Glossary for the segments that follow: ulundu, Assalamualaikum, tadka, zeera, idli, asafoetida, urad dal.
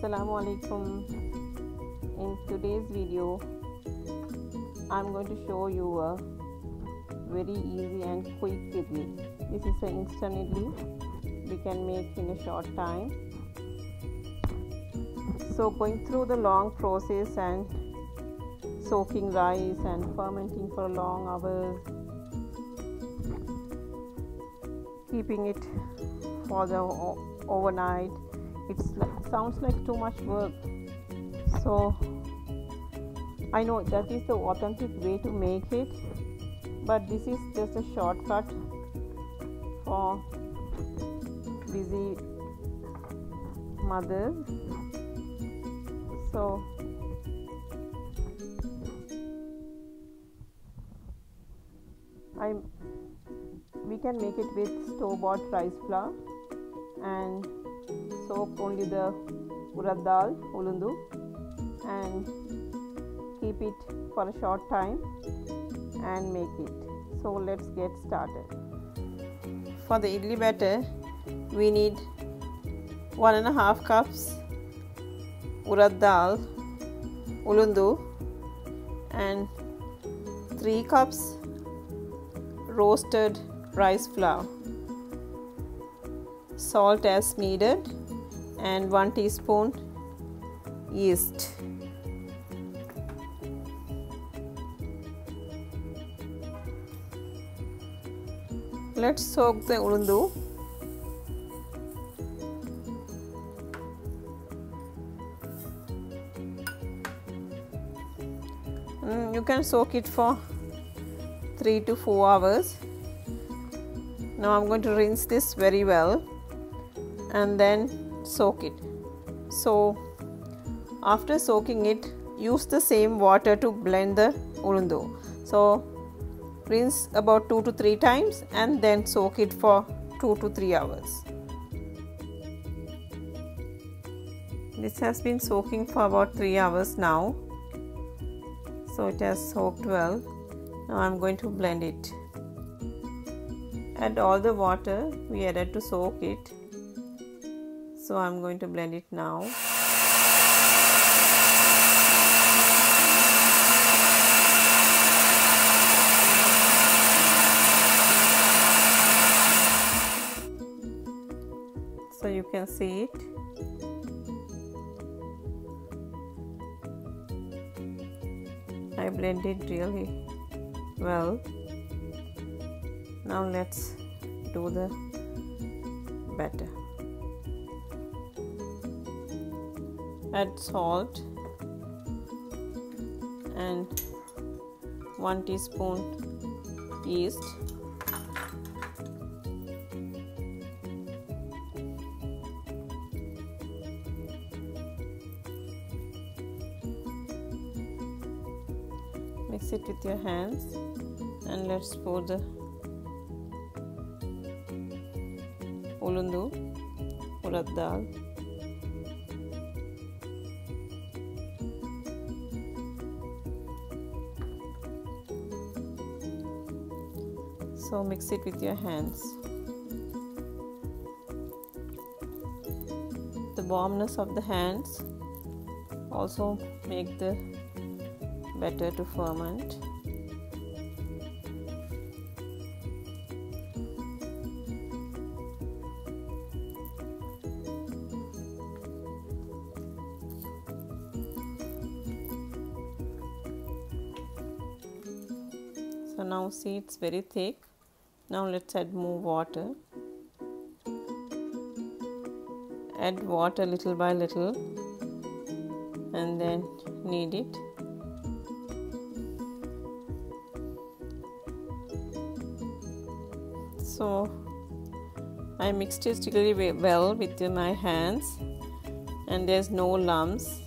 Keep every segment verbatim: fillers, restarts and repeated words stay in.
Assalamualaikum. In today's video I'm going to show you a very easy and quick idli. This is an instant idli we can make in a short time. So going through the long process and soaking rice and fermenting for long hours, keeping it for the overnight, it's like, sounds like too much work. So I know that is the authentic way to make it, but this is just a shortcut for busy mothers. So I'm we can make it with store-bought rice flour and soak only the urad dal, ulundu, and keep it for a short time and make it. So let's get started. For the idli batter, we need one and a half cups urad dal, ulundu, and three cups roasted rice flour, salt as needed, and one teaspoon yeast. Let's soak the ulundu. Mm, you can soak it for three to four hours. Now I'm going to rinse this very well and then soak it. So after soaking it, use the same water to blend the ulundu. So rinse about two to three times and then soak it for two to three hours. This has been soaking for about three hours now. So it has soaked well. Now I'm going to blend it. Add all the water we added to soak it. So I'm going to blend it now. So you can see it. I blend it really well. Now let's do the batter. Add salt and one teaspoon yeast. Mix it with your hands and let's pour the ulundu, urad dal, so mix it with your hands. The warmness of the hands also make the batter to ferment. So now see, it's very thick. Now let's add more water. Add water little by little and then knead it. So I mixed it really well with my hands and there's no lumps.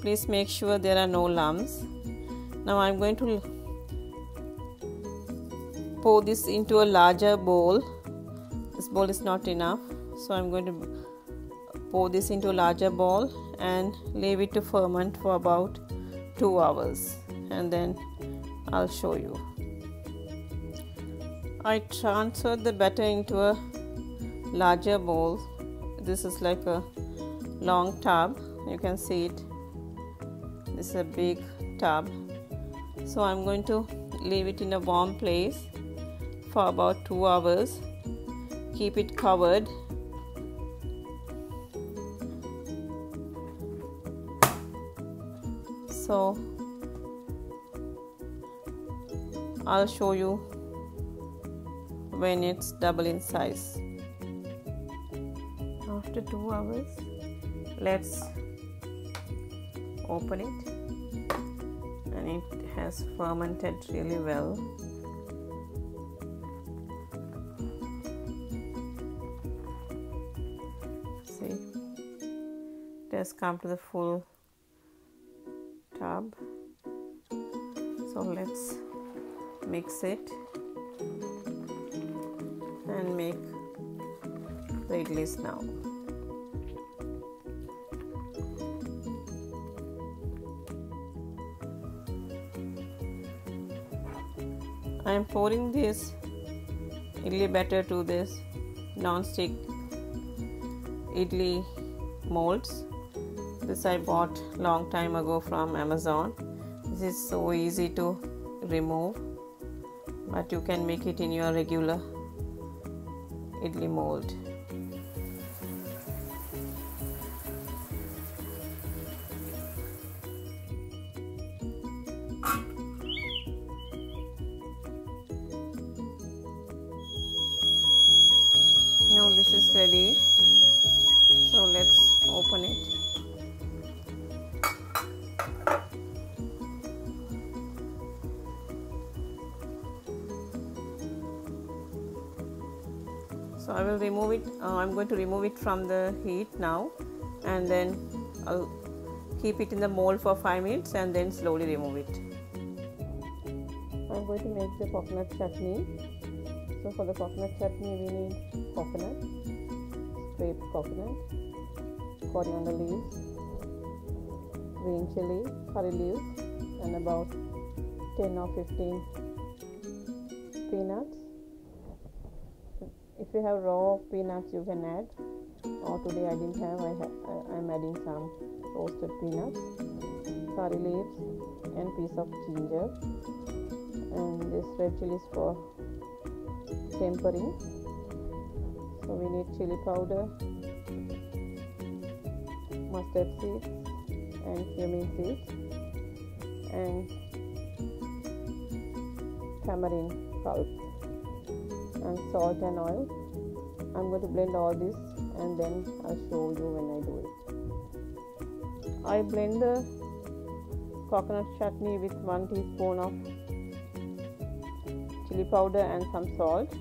Please make sure there are no lumps. Now I'm going to pour this into a larger bowl. This bowl is not enough, so I'm going to pour this into a larger bowl and leave it to ferment for about two hours and then I'll show you. I transferred the batter into a larger bowl. This is like a long tub. You can see it. This is a big tub. So I'm going to leave it in a warm place for about two hours. Keep it covered. So I'll show you when it's double in size. After two hours, let's open it, and it has fermented really well. See, it has come to the full tub. So let's mix it and make the idlis now. I am pouring this idli batter to this non-stick idli molds. This I bought long time ago from Amazon. This is so easy to remove, but you can make it in your regular idli mold. Now this is ready, so let's open it. So I will remove it. Uh, I'm going to remove it from the heat now, and then I'll keep it in the mold for five minutes and then slowly remove it. I'm going to make the coconut chutney. So for the coconut chutney we need coconut, scraped coconut, coriander leaves, green chili, curry leaves, and about ten or fifteen peanuts. If you have raw peanuts you can add, or today I didn't have, I ha I'm adding some roasted peanuts, curry leaves, and piece of ginger, and this red chili is for tempering. So we need chili powder, mustard seeds, and cumin seeds, and tamarind pulp, and salt and oil. I'm going to blend all this and then I'll show you when I do it. I blend the coconut chutney with one teaspoon of chili powder and some salt.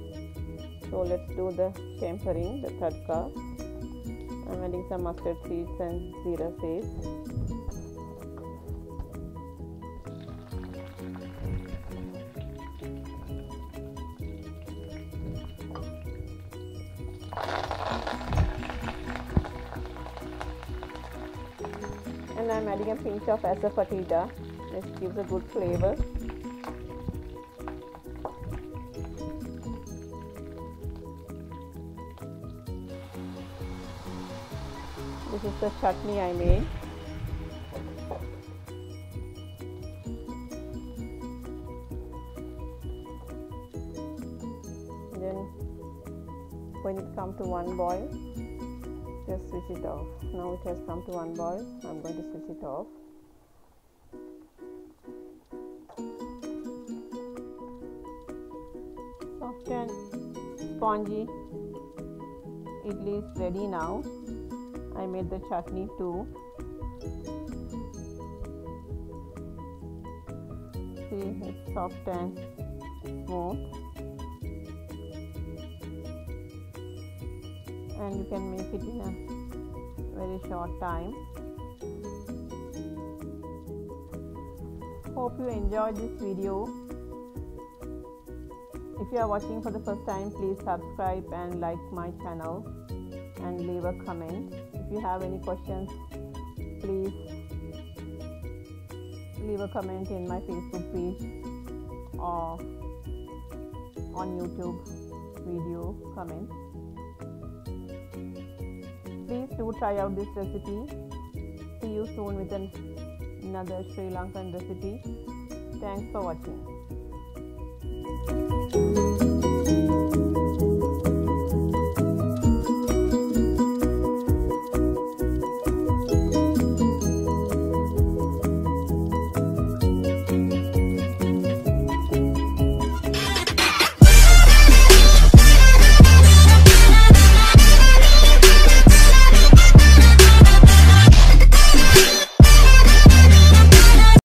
So let's do the tempering, the tadka. I'm adding some mustard seeds and zeera seeds. And I'm adding a pinch of asafoetida. This gives a good flavor. This is the chutney I made. Then when it comes to one boil, just switch it off. Now it has come to one boil. I'm going to switch it off. Soft and spongy idli is ready now. I made the chutney too. See, it's soft and smooth. And you can make it in a very short time. Hope you enjoyed this video. If you are watching for the first time, please subscribe and like my channel and leave a comment. If you have any questions, please leave a comment in my Facebook page or on YouTube video comments. Please do try out this recipe. See you soon with an, another Sri Lankan recipe. Thanks for watching.